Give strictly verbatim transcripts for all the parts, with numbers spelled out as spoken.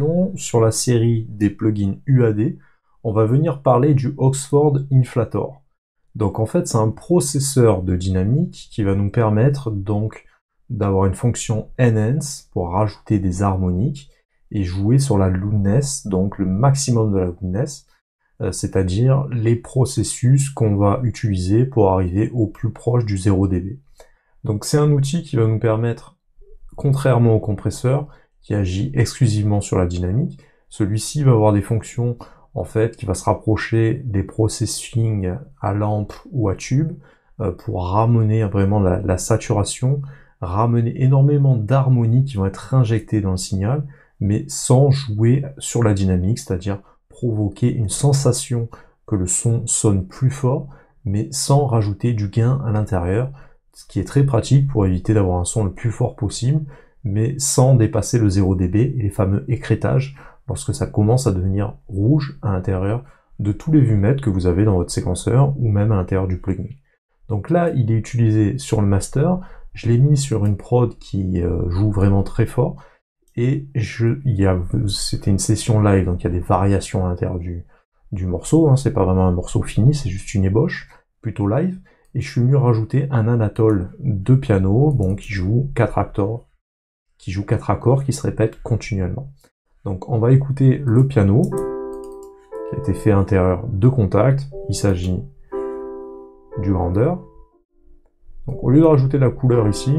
préparation, sur la série des plugins U A D, on va venir parler du Oxford Inflator. Donc en fait, c'est un processeur de dynamique qui va nous permettre donc d'avoir une fonction enhance pour rajouter des harmoniques et jouer sur la loudness, donc le maximum de la loudness, c'est-à-dire les processus qu'on va utiliser pour arriver au plus proche du zéro déB. Donc c'est un outil qui va nous permettre, contrairement au compresseur qui agit exclusivement sur la dynamique, celui-ci va avoir des fonctions en fait qui va se rapprocher des processing à lampe ou à tube pour ramener vraiment la, la saturation, ramener énormément d'harmonies qui vont être injectées dans le signal, mais sans jouer sur la dynamique, c'est-à-dire provoquer une sensation que le son sonne plus fort, mais sans rajouter du gain à l'intérieur, ce qui est très pratique pour éviter d'avoir un son le plus fort possible, mais sans dépasser le zéro déB et les fameux écrétages, lorsque ça commence à devenir rouge à l'intérieur de tous les vumètres que vous avez dans votre séquenceur, ou même à l'intérieur du plugin. Donc là, il est utilisé sur le master, je l'ai mis sur une prod qui joue vraiment très fort, et c'était une session live, donc il y a des variations à l'intérieur du, du morceau, hein, c'est pas vraiment un morceau fini, c'est juste une ébauche, plutôt live, et je suis venu rajouter un anatole de piano, bon, qui joue quatre accords, qui joue quatre accords qui se répètent continuellement. Donc on va écouter le piano, qui a été fait à l'intérieur de Contact, il s'agit du Grandeur. Donc au lieu de rajouter la couleur ici,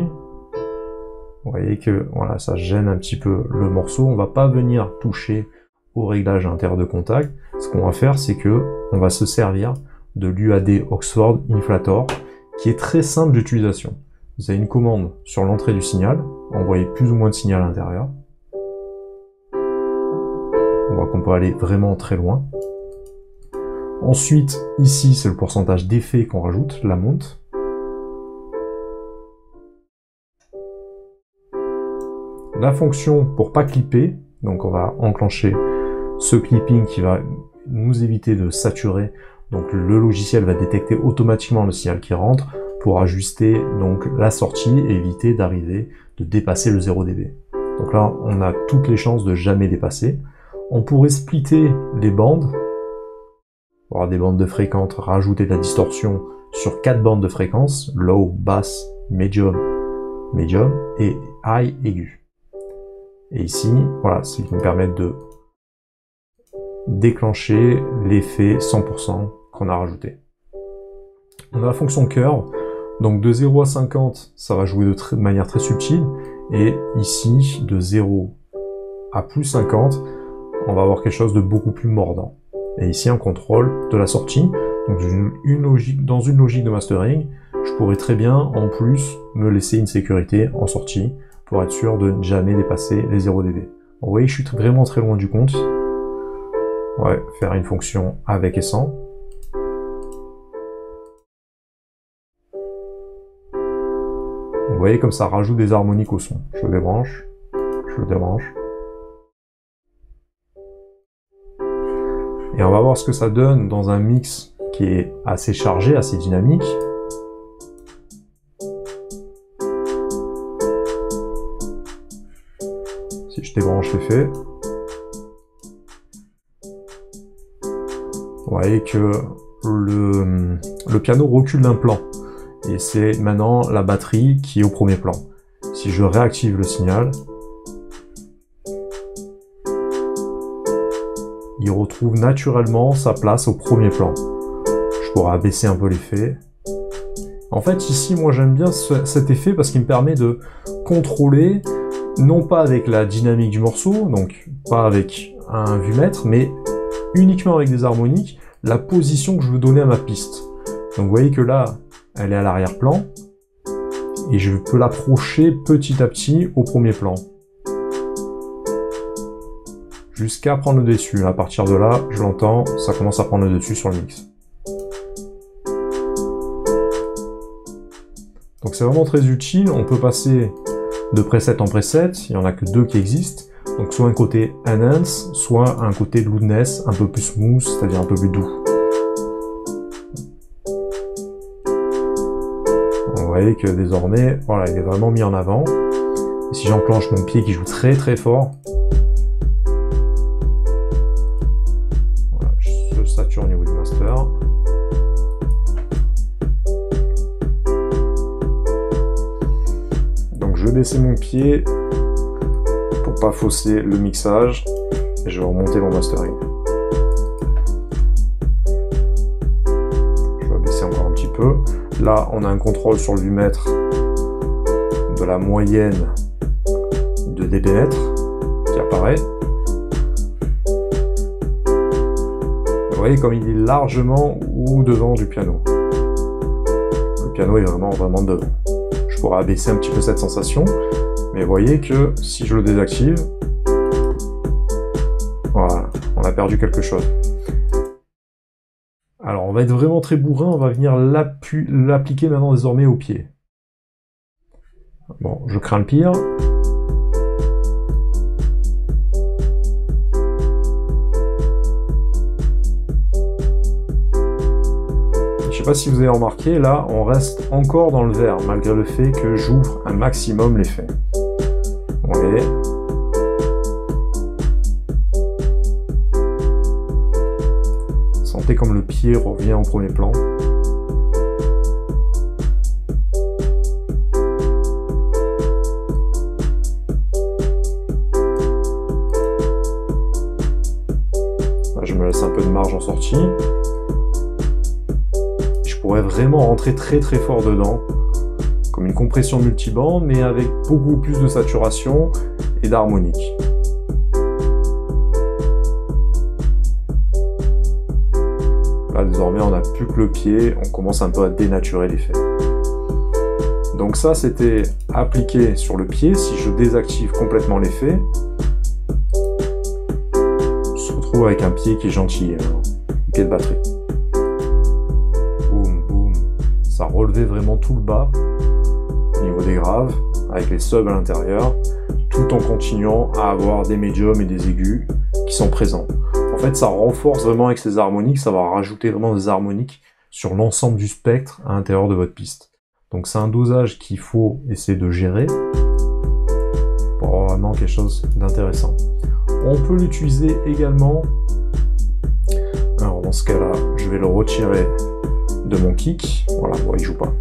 vous voyez que voilà, ça gêne un petit peu le morceau, on va pas venir toucher au réglage à l'intérieur de Contact, ce qu'on va faire c'est que on va se servir de l'U A D Oxford Inflator, qui est très simple d'utilisation. Vous avez une commande sur l'entrée du signal, envoyez plus ou moins de signal à l'intérieur. On voit qu'on peut aller vraiment très loin. Ensuite, ici, c'est le pourcentage d'effet qu'on rajoute, la monte. La fonction pour pas clipper, donc on va enclencher ce clipping qui va nous éviter de saturer. Donc le logiciel va détecter automatiquement le signal qui rentre pour ajuster donc la sortie et éviter d'arriver, de dépasser le zéro déB. Donc là, on a toutes les chances de jamais dépasser. On pourrait splitter les bandes, avoir des bandes de fréquence, rajouter de la distorsion sur quatre bandes de fréquence, low, basse, medium, medium et high aigu. Et ici, voilà, c'est ce qui nous permet de déclencher l'effet cent pour cent qu'on a rajouté. On a la fonction curve, donc de zéro à cinquante, ça va jouer de, de manière très subtile, et ici, de zéro à plus cinquante, on va avoir quelque chose de beaucoup plus mordant. Et ici, un contrôle de la sortie. Donc, une, une logique, dans une logique de mastering, je pourrais très bien, en plus, me laisser une sécurité en sortie pour être sûr de ne jamais dépasser les zéro déB. Vous voyez, je suis vraiment très loin du compte. On va faire une fonction avec et sans. Vous voyez, comme ça rajoute des harmoniques au son. Je le débranche, je le débranche. Et on va voir ce que ça donne dans un mix qui est assez chargé, assez dynamique. Si je débranche l'effet, vous voyez que le, le piano recule d'un plan. Et c'est maintenant la batterie qui est au premier plan. Si je réactive le signal, il retrouve naturellement sa place au premier plan. Je pourrais abaisser un peu l'effet. En fait, ici, moi j'aime bien ce, cet effet parce qu'il me permet de contrôler, non pas avec la dynamique du morceau, donc pas avec un vumètre, mais uniquement avec des harmoniques, la position que je veux donner à ma piste. Donc vous voyez que là, elle est à l'arrière-plan, et je peux l'approcher petit à petit au premier plan, jusqu'à prendre le dessus. À partir de là, je l'entends, ça commence à prendre le dessus sur le mix. Donc c'est vraiment très utile, on peut passer de preset en preset, il n'y en a que deux qui existent, donc soit un côté enhance, soit un côté loudness, un peu plus smooth, c'est-à-dire un peu plus doux. Vous voyez que désormais, voilà, il est vraiment mis en avant. Et si j'enclenche mon pied qui joue très très fort, baisser mon pied pour pas fausser le mixage et je vais remonter mon mastering. Je vais baisser encore un petit peu. Là, on a un contrôle sur le vue-mètre de la moyenne de dB qui apparaît. Vous voyez comme il est largement ou devant du piano. Le piano est vraiment, vraiment devant. Je pourrais abaisser un petit peu cette sensation, mais vous voyez que si je le désactive, voilà, on a perdu quelque chose. Alors on va être vraiment très bourrin, on va venir l'appliquer maintenant désormais au pied. Bon, je crains le pire. Je sais pas si vous avez remarqué, là on reste encore dans le vert malgré le fait que j'ouvre un maximum l'effet. Vous voyez ? Sentez comme le pied revient au premier plan. Là, je me laisse un peu de marge en sortie. Pourrait vraiment rentrer très très fort dedans, comme une compression multiband, mais avec beaucoup plus de saturation et d'harmonique. Là désormais on n'a plus que le pied, on commence un peu à dénaturer l'effet. Donc ça c'était appliqué sur le pied, si je désactive complètement l'effet, on se retrouve avec un pied qui est gentil, un pied de batterie. Ça relevait vraiment tout le bas au niveau des graves avec les subs à l'intérieur, tout en continuant à avoir des médiums et des aigus qui sont présents. En fait, ça renforce vraiment avec ces harmoniques, ça va rajouter vraiment des harmoniques sur l'ensemble du spectre à l'intérieur de votre piste. Donc c'est un dosage qu'il faut essayer de gérer pour avoir vraiment quelque chose d'intéressant. On peut l'utiliser également. Alors dans ce cas-là, je vais le retirer de mon kick, voilà, bon, il joue pas.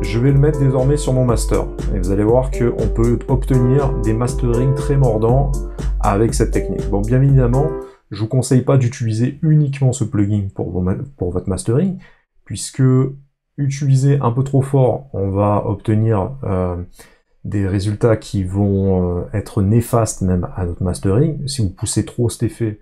Je vais le mettre désormais sur mon master et vous allez voir que on peut obtenir des masterings très mordants avec cette technique. Bon, bien évidemment, je vous conseille pas d'utiliser uniquement ce plugin pour, vos ma pour votre mastering, puisque utiliser un peu trop fort, on va obtenir euh, des résultats qui vont euh, être néfastes même à notre mastering. Si vous poussez trop cet effet,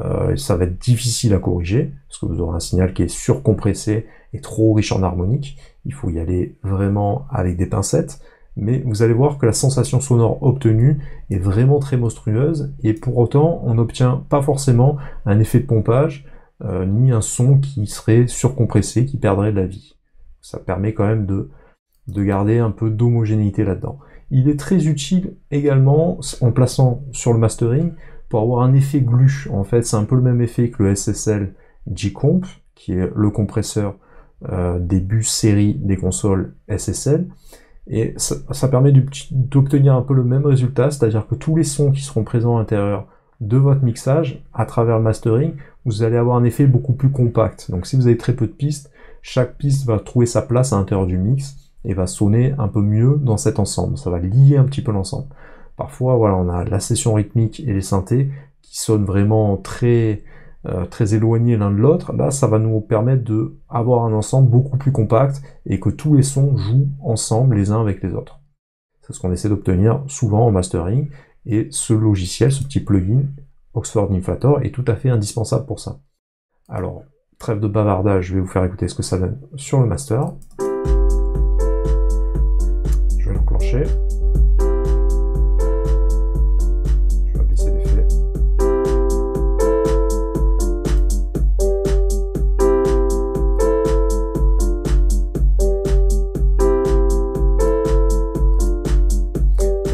Euh, ça va être difficile à corriger parce que vous aurez un signal qui est surcompressé et trop riche en harmonique. Il faut y aller vraiment avec des pincettes, mais vous allez voir que la sensation sonore obtenue est vraiment très monstrueuse et pour autant on n'obtient pas forcément un effet de pompage euh, ni un son qui serait surcompressé, qui perdrait de la vie. Ça permet quand même de, de garder un peu d'homogénéité là-dedans. Il est très utile également en plaçant sur le mastering pour avoir un effet glu. En fait, c'est un peu le même effet que le S S L G-Comp, qui est le compresseur euh, des bus série des consoles S S L. Et ça, ça permet d'obtenir un peu le même résultat, c'est-à-dire que tous les sons qui seront présents à l'intérieur de votre mixage, à travers le mastering, vous allez avoir un effet beaucoup plus compact. Donc si vous avez très peu de pistes, chaque piste va trouver sa place à l'intérieur du mix et va sonner un peu mieux dans cet ensemble. Ça va lier un petit peu l'ensemble. Parfois, voilà, on a la session rythmique et les synthés qui sonnent vraiment très, euh, très éloignés l'un de l'autre. Là, ça va nous permettre d'avoir un ensemble beaucoup plus compact et que tous les sons jouent ensemble les uns avec les autres. C'est ce qu'on essaie d'obtenir souvent en mastering. Et ce logiciel, ce petit plugin, Oxford Inflator, est tout à fait indispensable pour ça. Alors, trêve de bavardage, je vais vous faire écouter ce que ça donne sur le master. Je vais l'enclencher.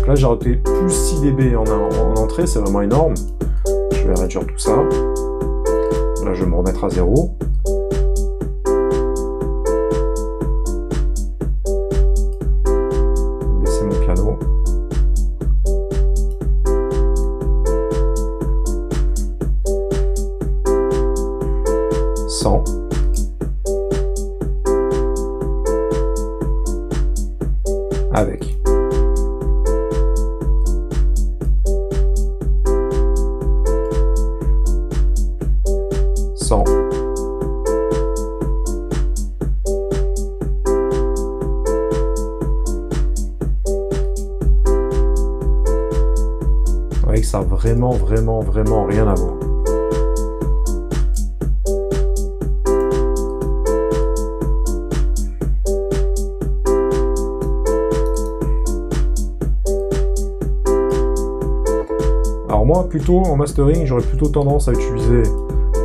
Là j'ai rajouté plus six dB en, en entrée, c'est vraiment énorme. Je vais réduire tout ça. Là je vais me remettre à zéro. Baisser mon piano. cent. Avec. ça n'a vraiment, vraiment, vraiment rien à voir. Alors moi, plutôt, en mastering, j'aurais plutôt tendance à utiliser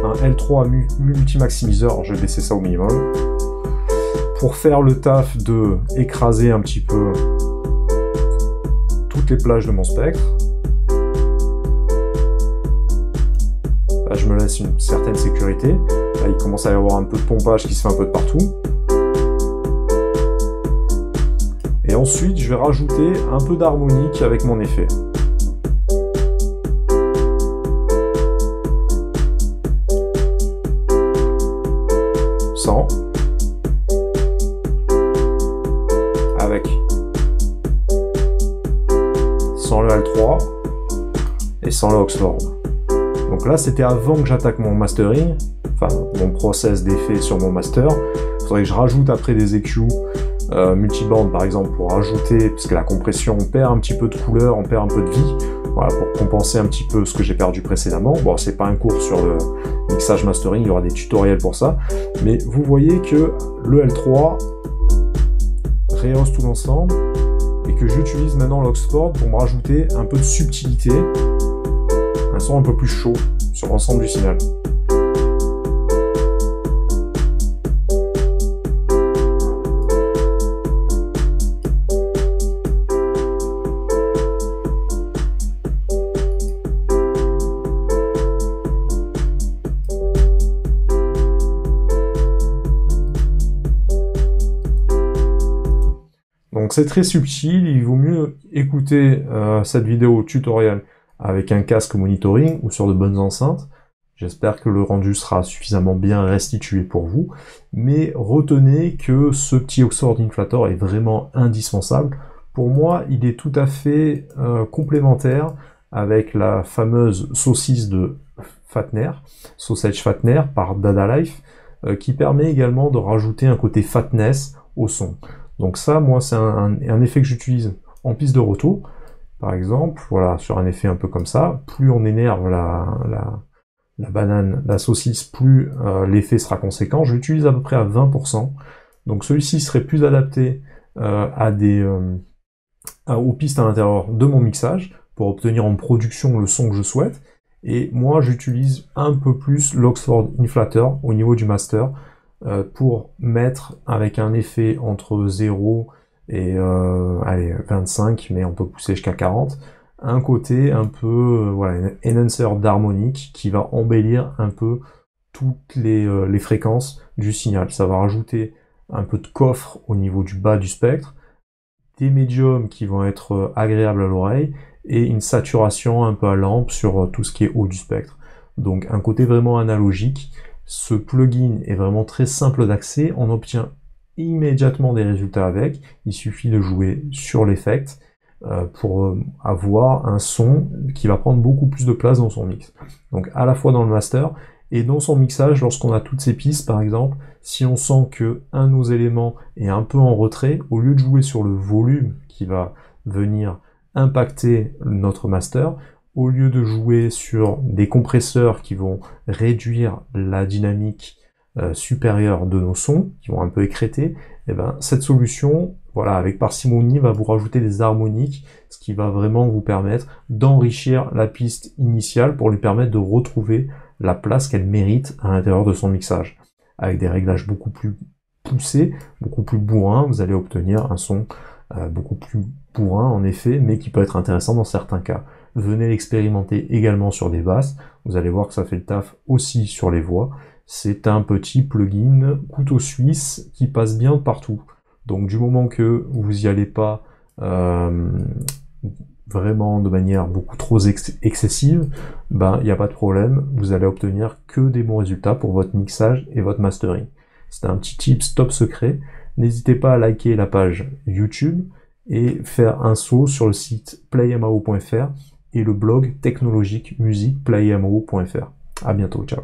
un L trois Multi Maximizer, je vais baisser ça au minimum, pour faire le taf de écraser un petit peu toutes les plages de mon spectre. Là, je me laisse une certaine sécurité. Là, il commence à y avoir un peu de pompage qui se fait un peu de partout. Et ensuite, je vais rajouter un peu d'harmonique avec mon effet. Avec sans le L trois et sans le Oxford. Donc là, c'était avant que j'attaque mon mastering, enfin mon process d'effet sur mon master. Il faudrait que je rajoute après des E Q euh, multibandes par exemple pour ajouter, parce que la compression, on perd un petit peu de couleur, on perd un peu de vie, voilà, pour compenser un petit peu ce que j'ai perdu précédemment. Bon, c'est pas un cours sur le mixage mastering, il y aura des tutoriels pour ça, mais vous voyez que le L trois réhausse tout l'ensemble et que j'utilise maintenant l'Oxford pour me rajouter un peu de subtilité, un son un peu plus chaud sur l'ensemble du signal. Donc c'est très subtil, il vaut mieux écouter euh, cette vidéo tutoriel avec un casque monitoring ou sur de bonnes enceintes. J'espère que le rendu sera suffisamment bien restitué pour vous. Mais retenez que ce petit Oxford Inflator est vraiment indispensable. Pour moi, il est tout à fait euh, complémentaire avec la fameuse saucisse de Fattener, Sausage Fattener par Dada Life, euh, qui permet également de rajouter un côté fatness au son. Donc ça, moi, c'est un, un, un effet que j'utilise en piste de roto, par exemple, voilà, sur un effet un peu comme ça. Plus on énerve la, la, la banane, la saucisse, plus euh, l'effet sera conséquent. Je l'utilise à peu près à vingt pour cent. Donc celui-ci serait plus adapté euh, à des, euh, à, aux pistes à l'intérieur de mon mixage, pour obtenir en production le son que je souhaite. Et moi, j'utilise un peu plus l'Oxford Inflator au niveau du master, pour mettre avec un effet entre zéro et euh, allez, vingt-cinq, mais on peut pousser jusqu'à quarante, un côté un peu euh, voilà, un enhancer d'harmonique qui va embellir un peu toutes les, euh, les fréquences du signal. Ça va rajouter un peu de coffre au niveau du bas du spectre, des médiums qui vont être agréables à l'oreille et une saturation un peu à lampe sur tout ce qui est haut du spectre. Donc un côté vraiment analogique. Ce plugin est vraiment très simple d'accès, on obtient immédiatement des résultats avec, il suffit de jouer sur l'effect pour avoir un son qui va prendre beaucoup plus de place dans son mix. Donc à la fois dans le master et dans son mixage, lorsqu'on a toutes ces pistes par exemple, si on sent que un de nos éléments est un peu en retrait, au lieu de jouer sur le volume qui va venir impacter notre master, au lieu de jouer sur des compresseurs qui vont réduire la dynamique euh, supérieure de nos sons, qui vont un peu écréter, et ben, cette solution, voilà, avec parcimonie, va vous rajouter des harmoniques, ce qui va vraiment vous permettre d'enrichir la piste initiale pour lui permettre de retrouver la place qu'elle mérite à l'intérieur de son mixage. Avec des réglages beaucoup plus poussés, beaucoup plus bourrins, vous allez obtenir un son euh, beaucoup plus bourrin en effet, mais qui peut être intéressant dans certains cas. Venez l'expérimenter également sur des basses, vous allez voir que ça fait le taf aussi sur les voix. C'est un petit plugin couteau suisse qui passe bien partout. Donc du moment que vous n'y allez pas euh, vraiment de manière beaucoup trop ex excessive, ben il n'y a pas de problème, vous allez obtenir que des bons résultats pour votre mixage et votre mastering. C'est un petit tips top secret. N'hésitez pas à liker la page YouTube et faire un saut sur le site playamau point fr et le blog technologique musique playamau point fr. À bientôt, ciao.